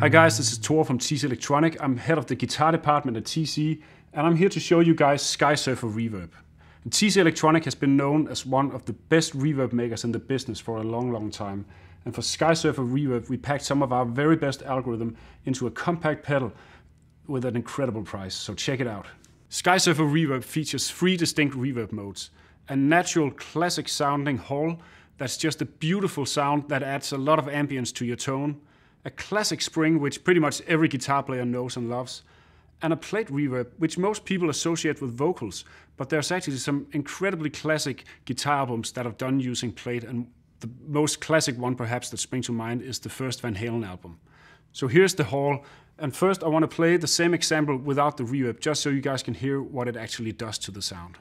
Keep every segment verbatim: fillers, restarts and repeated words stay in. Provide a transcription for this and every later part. Hi guys, this is Thor from T C Electronic. I'm head of the guitar department at T C, and I'm here to show you guys Skysurfer Reverb. And T C Electronic has been known as one of the best reverb makers in the business for a long, long time. And for Skysurfer Reverb, we packed some of our very best algorithm into a compact pedal with an incredible price, so check it out. Skysurfer Reverb features three distinct reverb modes. A natural, classic sounding hall that's just a beautiful sound that adds a lot of ambience to your tone. A classic spring, which pretty much every guitar player knows and loves, and a plate reverb, which most people associate with vocals, but there's actually some incredibly classic guitar albums that have done using plate, and the most classic one perhaps that springs to mind is the first Van Halen album. So here's the hall, and first I want to play the same example without the reverb, just so you guys can hear what it actually does to the sound.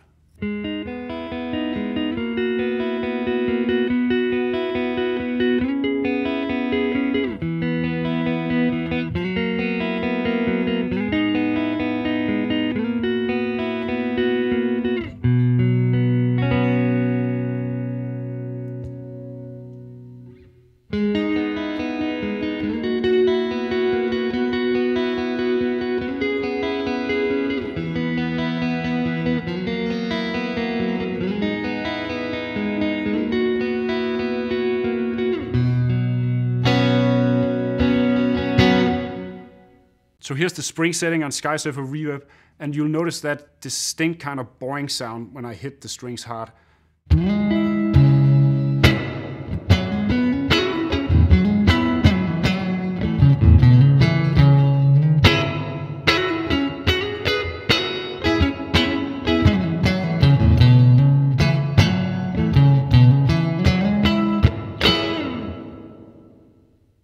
So here's the spring setting on Skysurfer Reverb, and you'll notice that distinct kind of boring sound when I hit the strings hard.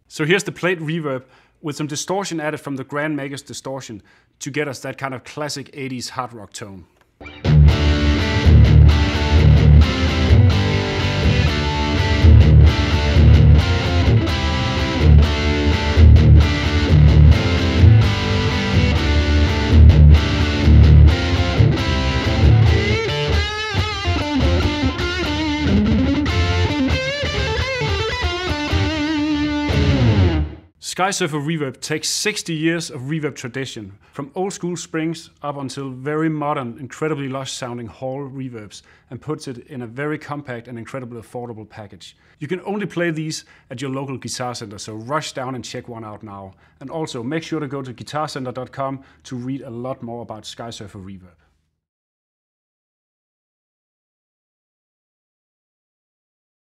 So here's the plate reverb with some distortion added from the Grand Magus distortion to get us that kind of classic eighties hard rock tone. Skysurfer Reverb takes sixty years of reverb tradition, from old school springs up until very modern, incredibly lush sounding hall reverbs, and puts it in a very compact and incredibly affordable package. You can only play these at your local Guitar Center, so rush down and check one out now. And also make sure to go to guitar center dot com to read a lot more about Skysurfer Reverb.